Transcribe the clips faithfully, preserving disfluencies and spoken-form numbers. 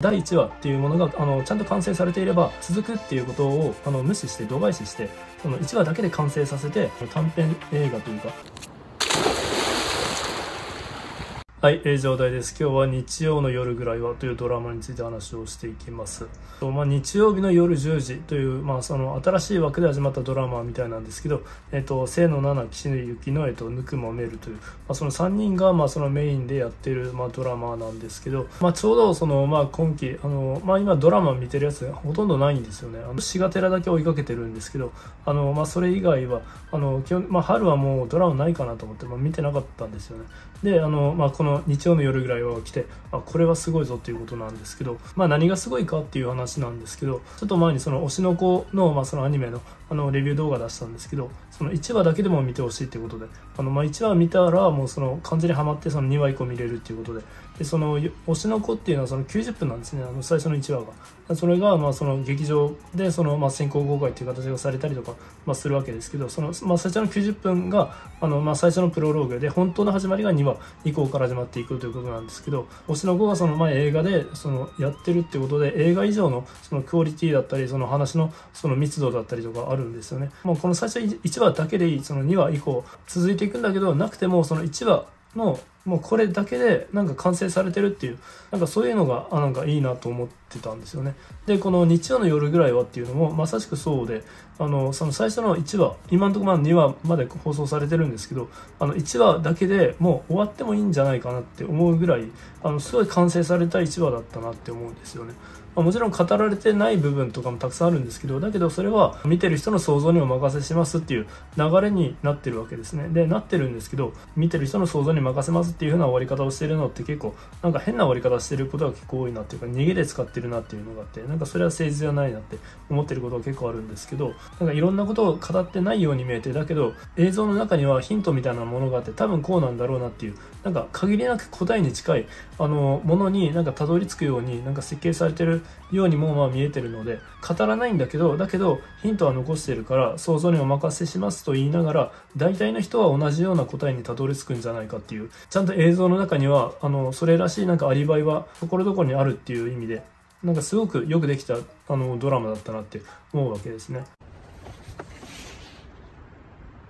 だいいちわっていうものがあのちゃんと完成されていれば続くっていうことをあの無視して度外視してそのいちわだけで完成させて短編映画というか。はい、えー、上代です。今日は日曜の夜ぐらいはというドラマについて話をしていきます。とまあ、日曜日の夜じゅうじという、まあ、その新しい枠で始まったドラマみたいなんですけど、えっと、清野菜名、岸野ゆきの、えっと、ぬくもめるという、まあ、そのさんにんが、まあ、そのメインでやってる、まあ、ドラマなんですけど、まあ、ちょうどその、まあ、今期、あの、まあ、今ドラマ見てるやつほとんどないんですよね。あの、しがてらだけ追いかけてるんですけど、あの、まあ、それ以外は、あの、基本、まあ、春はもうドラマないかなと思って、まあ、見てなかったんですよね。で、あの、まあ、この日曜の夜ぐらいは来て、あ、これはすごいぞっていうことなんですけど、まあ、何がすごいかっていう話なんですけど、ちょっと前にその推しの子の、まあ、そのアニメの、あのレビュー動画出したんですけど、そのいちわだけでも見てほしいってことで、あのまあいちわ見たらもうその完全にはまってそのにわ以降見れるっていうことで、でその推しの子っていうのはそのきゅうじゅっぷんなんですね、あの最初のいちわが。それがまあその劇場でそのまあ先行公開っていう形がされたりとかまあするわけですけど、そのまあ最初のきゅうじゅっぷんがあのまあ最初のプロローグで、本当の始まりがにわ以降から始まっていくということなんですけど、推しの子がそのまあ映画でそのやってるってことで、映画以上のそのクオリティだったり、その話のその密度だったりとかあるんですよね。もうこの最初いちわだけでいい、そのにわ以降続いていくんだけど、なくてもそのいちわのもうこれだけでなんか完成されてるっていう、なんかそういうのがあなんかいいなと思ってたんですよね。でこの日曜の夜ぐらいはっていうのもまさしくそうで、あのその最初のいちわ、今のところにわまで放送されてるんですけど、あのいちわだけでもう終わってもいいんじゃないかなって思うぐらい、あのすごい完成されたいちわだったなって思うんですよね。まあ、もちろん語られてない部分とかもたくさんあるんですけど、だけどそれは見てる人の想像にお任せしますっていう流れになってるわけですね。でなってるんですけど、見てる人の想像に任せますっていう風な終わり方をしてるのって結構なんか変な終わり方してることが結構多いなっていうか、逃げで使ってるなっていうのがあって、なんかそれは誠実じゃないなって思ってることが結構あるんですけど、なんかいろんなことを語ってないように見えて、だけど映像の中にはヒントみたいなものがあって、多分こうなんだろうなっていう、なんか限りなく答えに近いあのものになんかたどり着くようになんか設計されてるようにもまあ見えてるので、語らないんだけどだけどヒントは残してるから想像にお任せしますと言いながら、大体の人は同じような答えにたどり着くんじゃないかっていう、ちゃんと映像の中にはあのそれらしいなんかアリバイはところどころにあるっていう意味で、なんかすごくよくできたあのドラマだったなって思うわけですね。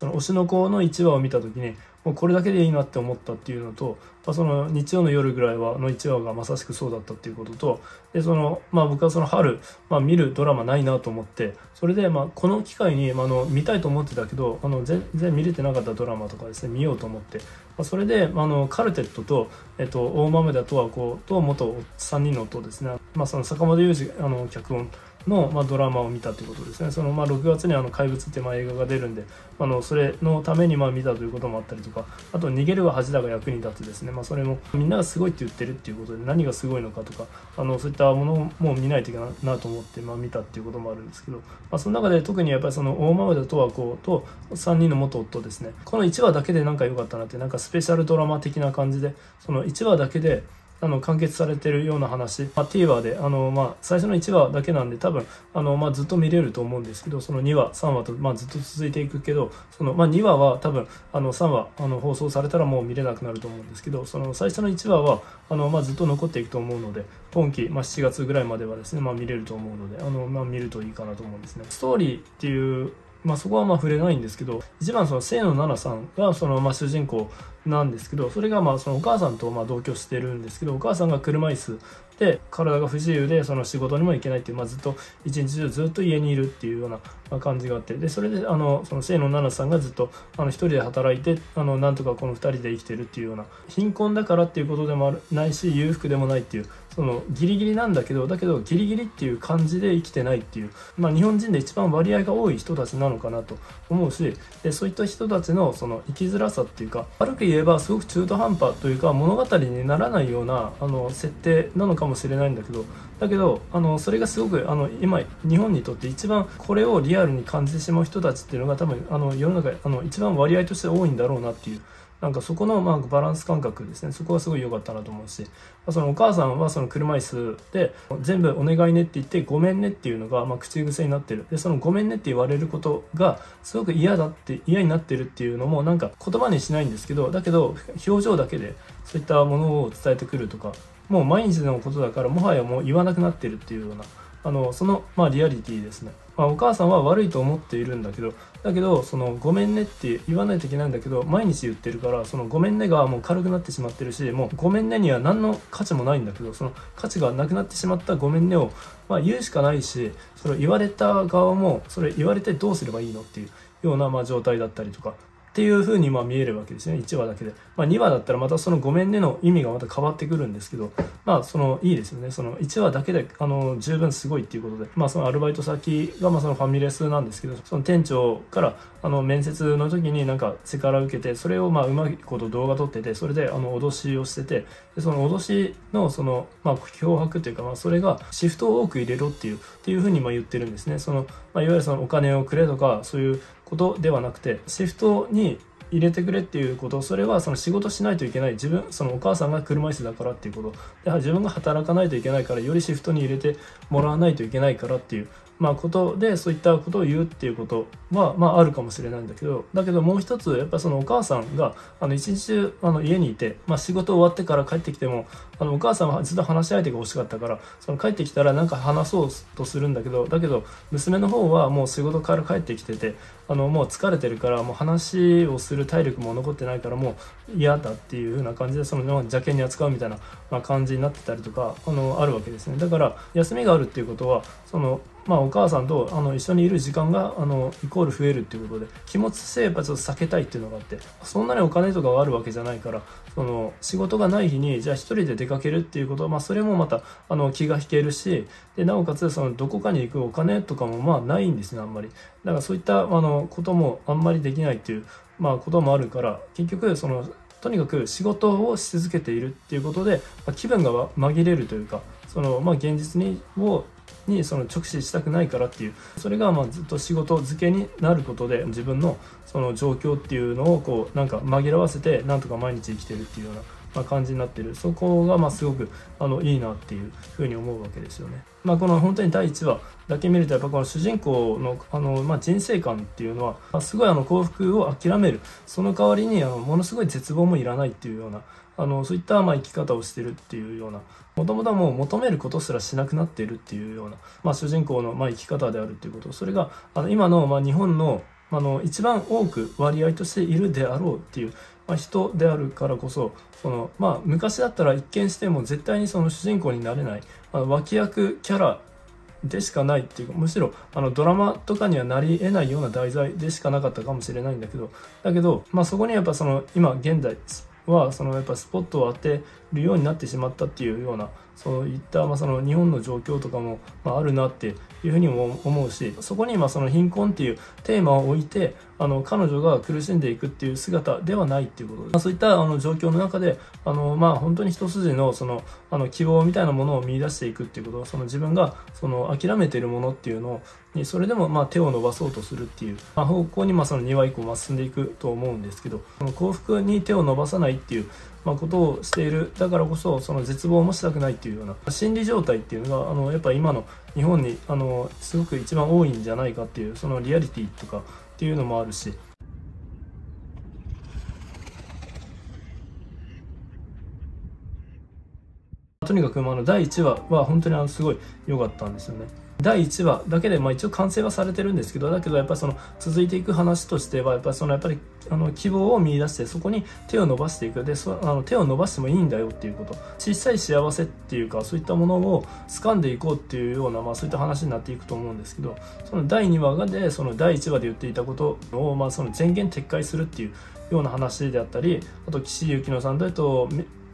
その推しの子のいちわを見た時にもうこれだけでいいなって思ったっていうのと、まあ、その日曜の夜ぐらいはのいちわがまさしくそうだったっていうことと、でその、まあ、僕はその春、まあ、見るドラマないなと思って、それでまあこの機会に、まあ、あの見たいと思ってたけど、あの全然見れてなかったドラマとかですね、見ようと思って、まあ、それで、まあ、あのカルテットと、えっと、大豆田十和子と元さんにんの夫ですね、まあ、その坂本雄二あの脚本の、まあ、ドラマを見たということですね。その、まあ、ろくがつにあの怪物ってまあ映画が出るんで、あのそれのためにまあ見たということもあったりとか、あと逃げるは恥だが役に立つですね、まあ、それもみんながすごいって言ってるっていうことで、何がすごいのかとか、あのそういったものも見ないといけないなと思って、まあ、見たっていうこともあるんですけど、まあ、その中で特にやっぱりその大豆田十和子とさんにんの元夫ですね、このいちわだけでなんか良かったなって、なんかスペシャルドラマ的な感じで、そのいちわだけであの完結されてるような話、まあ、ティーヴァー であの、まあ、最初のいちわだけなんで多分あの、まあ、ずっと見れると思うんですけど、そのにわさんわと、まあ、ずっと続いていくけど、その、まあ、にわは多分あのさんわあの放送されたらもう見れなくなると思うんですけど、その最初のいちわはあの、まあ、ずっと残っていくと思うので、今期、まあ、しちがつぐらいまではですね、まあ、見れると思うので、あの、まあ、見るといいかなと思うんですね。ストーリーっていう、まあ、そこはまあ触れないんですけど、一番その清野菜名さんがそのまあ主人公なんですけど、それがまあそのお母さんとまあ同居してるんですけど、お母さんが車椅子で体が不自由で、その仕事にも行けないっていう、まあ、ずっと一日中ずっと家にいるっていうような感じがあって、でそれであのその清野菜名さんがずっとあの一人で働いて、あのなんとかこのふたりで生きてるっていうような、貧困だからっていうことでもないし裕福でもないっていう、そのギリギリなんだけど、だけどギリギリっていう感じで生きてないっていう、まあ、日本人で一番割合が多い人たちなのかなと思うし、でそういった人たちのその生きづらさっていうか、悪く言えばすごく中途半端というか物語にならないようなあの設定なのかもしれないんだけど、だけどあのそれがすごくあの今日本にとって一番これをリアルに感じてしまう人たちっていうのが多分あの世の中あの一番割合として多いんだろうなっていう。なんかそこのまあバランス感覚ですね、そこはすごい良かったなと思うし、そのお母さんはその車椅子で全部お願いねって言ってごめんねっていうのがまあ口癖になってる、でそのごめんねって言われることがすごく嫌だって嫌になってるっていうのもなんか言葉にしないんですけど、だけど表情だけでそういったものを伝えてくるとか、もう毎日のことだからもはやもう言わなくなってるっていうような、あのその、まあ、リアリティですね。まあ、お母さんは悪いと思っているんだけど、だけどそのごめんねって言わないといけないんだけど、毎日言ってるから、そのごめんねがもう軽くなってしまってるし、もうごめんねには何の価値もないんだけど、その価値がなくなってしまったごめんねを、まあ、言うしかないし、それ言われた側もそれ言われてどうすればいいのっていうような、まあ、状態だったりとか。っていう風にまあ見えるわけですね。いちわだけで。まあ、にわだったらまたそのごめんねの意味がまた変わってくるんですけど、まあそのいいですよね。そのいちわだけであの十分すごいっていうことで、まあそのアルバイト先がまあそのファミレスなんですけど、その店長からあの面接の時になんかセクハラ受けて、それをまあうまいこと動画撮ってて、それであの脅しをしてて、でその脅しのそのまあ脅迫というか、まあそれがシフトを多く入れろっていうっていう風にまあ言ってるんですね。そのまあいわゆるそのお金をくれとかそういうことではなくて、シフトに入れてくれっていうこと、それはその仕事しないといけない、自分そのお母さんが車椅子だからっていうこと、やはり自分が働かないといけないから、よりシフトに入れてもらわないといけないからっていう、まあ、ことでそういったことを言うっていうことは、まあ、あるかもしれないんだけど、だけどもう一つやっぱそのお母さんがあの一日中あの家にいて、まあ、仕事終わってから帰ってきても、あのお母さんはずっと話し相手が欲しかったから、その帰ってきたらなんか話そうとするんだけど、だけど娘の方はもう仕事から帰ってきてて、あのもう疲れてるから、もう話をする体力も残ってないから、もう嫌だっていう風な感じで、その邪険に扱うみたいな、まあ、感じになってたりとか あのあるわけですね。だから休みがあるっていうことは、そのまあお母さんとあの一緒にいる時間があのイコール増えるっていうことで、気持ち性はちょっと避けたいっていうのがあって、そんなにお金とかがあるわけじゃないから、その仕事がない日にじゃあ一人で出かけるっていうことは、まあ、それもまたあの気が引けるし、でなおかつそのどこかに行くお金とかもまあないんですね、あんまり。だからそういったあのこともあんまりできないっていう、まあ、こともあるから、結局そのとにかく仕事をし続けているっていうことで、まあ、気分が紛れるというか、そのまあ現実にをにその直視したくないからっていう、それがまあずっと仕事漬けになることで、自分のその状況っていうのをこうなんか紛らわせて、なんとか毎日生きてるっていうような、まあ、感じになってる。そこがまあすごくあのいいなっていうふうに思うわけですよね。まあこの本当にだいいちわだけ見ると、やっぱこの主人公の、あのまあ人生観っていうのは、まあ、すごいあの幸福を諦める、その代わりにあのものすごい絶望もいらないっていうような、あのそういったまあ生き方をしてるっていうような、もともとはもう求めることすらしなくなっているっていうような、まあ、主人公のまあ生き方であるっていうこと、それがあの今のまあ日本のあの一番多く割合としているであろうっていう、まあ、人であるからこそ、そのまあ昔だったら一見しても絶対にその主人公になれない、あの脇役キャラでしかないっていうか、むしろあのドラマとかにはなり得ないような題材でしかなかったかもしれないんだけど、だけど、まあ、そこにやっぱその今現代はそのやっぱスポットを当てるようになってしまったっていうような、そういったまあその日本の状況とかもまああるなっていうふうにも思うし、そこにまあその貧困っていうテーマを置いて、あの彼女が苦しんでいくっていう姿ではないっていうことで、まあ、そういったあの状況の中で、あのまあ本当に一筋のそのあの希望みたいなものを見出していくっていうこと、その自分がその諦めているものっていうのにそれでもまあ手を伸ばそうとするっていう、まあ、方向にまあそのにわ以降進んでいくと思うんですけど、その幸福に手を伸ばさないっていうまあことをしている、だからこそその絶望もしたくないっていうような心理状態っていうのが、あのやっぱ今の日本にあのすごく一番多いんじゃないかっていう、そのリアリティとかっていうのもあるし。とにかくあのだいいちわは本当にあのすごい良かったんですよね。だいいちわだけでまあ一応完成はされてるんですけど、だけどやっぱりその続いていく話としては、やっぱりそのやっぱりあの希望を見出して、そこに手を伸ばしていく、でそあの手を伸ばしてもいいんだよっていうこと、小さい幸せっていうか、そういったものを掴んでいこうっていうような、まあ、そういった話になっていくと思うんですけど、そのだいにわでそのだいいちわで言っていたことを、まあ、その全言撤回するっていうような話であったり、あと岸井ゆきのさんと、えっと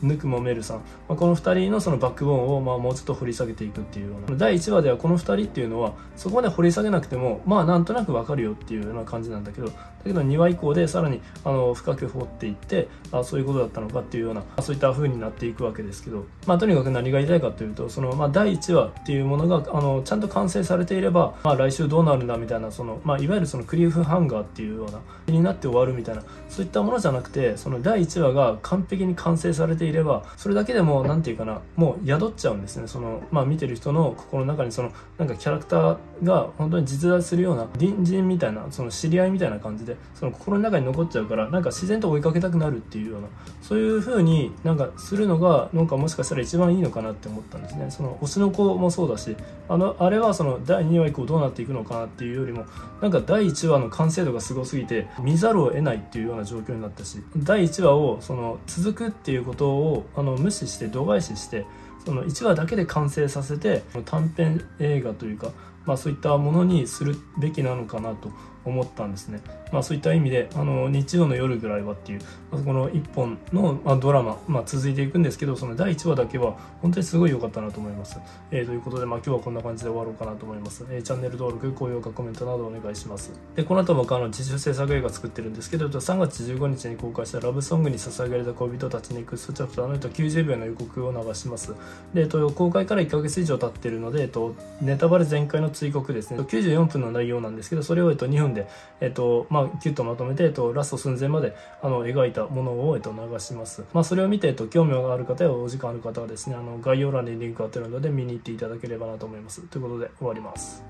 ぬくもめるさん、まあ、このふたりのそのバックボーンをまあもうちょっと掘り下げていくっていうような、だいいちわではこのふたりっていうのはそこまで掘り下げなくてもまあなんとなくわかるよっていうような感じなんだけど、だけどにわ以降でさらにあの深く掘っていって、あそういうことだったのかっていうような、そういった風になっていくわけですけど、まあとにかく何が言いたいかというと、そのまあだいいちわっていうものがあのちゃんと完成されていれば、まあ来週どうなるんだみたいな、そのまあいわゆるそのクリフハンガーっていうような気になって終わるみたいな、そういったものじゃなくて、そのだいいちわが完璧に完成されているいれば、それだけでもなんていうかな、もう宿っちゃうんですね。そのまあ見てる人の心の中にそのなんかキャラクターが本当に実在するような隣人みたいな、その知り合いみたいな感じでその心の中に残っちゃうから、なんか自然と追いかけたくなるっていうような、そういう風になんかするのがなんかもしかしたら一番いいのかなって思ったんですね。その推しの子もそうだし、あのあれはそのだいにわ以降どうなっていくのかなっていうよりも、なんかだいいちわの完成度がすごすぎて見ざるを得ないっていうような状況になったし、だいいちわをその続くっていうことをあの無視して度外視して、そのいちわだけで完成させて短編映画というか、まあ、そういったものにするべきなのかなと思ったんですね。まあ、そういった意味であの日曜の夜ぐらいはっていう、このいっぽんの、まあ、ドラマ、まあ、続いていくんですけど、そのだいいちわだけは本当にすごい良かったなと思います。えー、ということで、まあ、今日はこんな感じで終わろうかなと思います。えー、チャンネル登録、高評価、コメントなどお願いします。で、この後僕あの自主制作映画作ってるんですけど、さんがつじゅうごにちに公開したラブソングに捧げられた恋人たちネクストチャプターのきゅうじゅうびょうの予告を流します。で、えー、と公開からいっかげつ以上経ってるので、えー、とネタバレ全開の追告ですね、きゅうじゅうよんぷんの内容なんですけど、それをえー、とにふんで、えっとまあ、キュッとまとめて、えっと、ラスト寸前まであの描いたものを、えっと、流します。まあ、それを見て、えっと、興味がある方やお時間ある方はですね、あの概要欄にリンク貼ってるので見に行っていただければなと思います。ということで終わります。